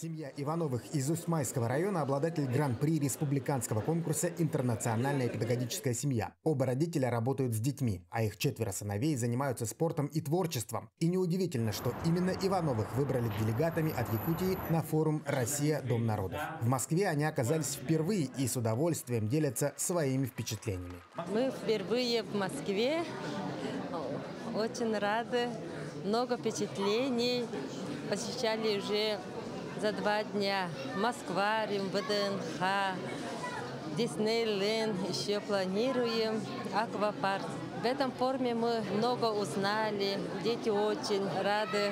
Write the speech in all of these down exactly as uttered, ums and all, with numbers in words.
Семья Ивановых из Устьмайского района – обладатель гран-при республиканского конкурса «Интернациональная педагогическая семья». Оба родителя работают с детьми, а их четверо сыновей занимаются спортом и творчеством. И неудивительно, что именно Ивановых выбрали делегатами от Якутии на форум «Россия. Дом народов». В Москве они оказались впервые и с удовольствием делятся своими впечатлениями. Мы впервые в Москве. Очень рады. Много впечатлений. Посещали уже за два дня Москва, Рим, вэ дэ эн ха, Диснейленд, еще планируем аквапарк. В этом форуме мы много узнали, дети очень рады.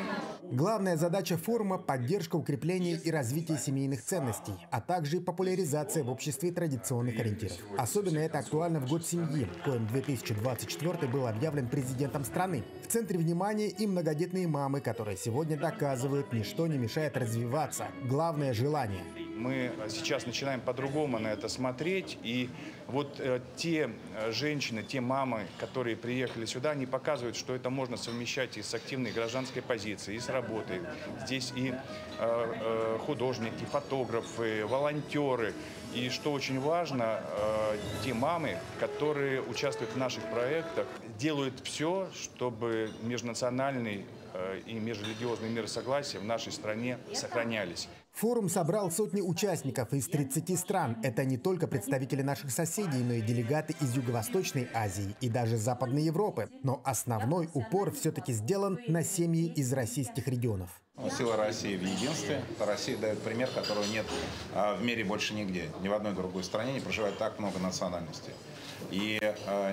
Главная задача форума – поддержка, укрепления и развитие семейных ценностей, а также популяризация в обществе традиционных ориентиров. Особенно это актуально в год семьи, коим две тысячи двадцать четвёртый был объявлен президентом страны. В центре внимания и многодетные мамы, которые сегодня доказывают, ничто не мешает развиваться. Главное – желание. Мы сейчас начинаем по-другому на это смотреть. И вот э, те женщины, те мамы, которые приехали сюда, они показывают, что это можно совмещать и с активной гражданской позицией, и с работой. Здесь и э, э, художники, фотографы, волонтеры. И что очень важно, э, те мамы, которые участвуют в наших проектах, делают все, чтобы межнациональный и межрелигиозные миры согласия в нашей стране сохранялись. Форум собрал сотни участников из тридцати стран. Это не только представители наших соседей, но и делегаты из Юго-Восточной Азии и даже Западной Европы. Но основной упор все-таки сделан на семьи из российских регионов. Сила России в единстве. Россия дает пример, которого нет в мире больше нигде. Ни в одной другой стране не проживает так много национальностей. И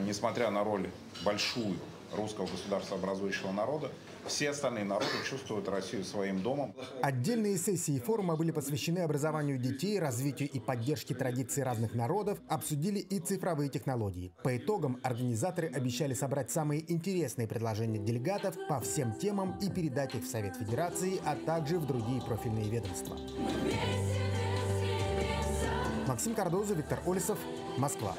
несмотря на роль большую русского государства образующего народа, все остальные народы чувствуют Россию своим домом. Отдельные сессии форума были посвящены образованию детей, развитию и поддержке традиций разных народов, обсудили и цифровые технологии. По итогам организаторы обещали собрать самые интересные предложения делегатов по всем темам и передать их в Совет Федерации, а также в другие профильные ведомства. Максим Кардозов, Виктор Олисов, Москва.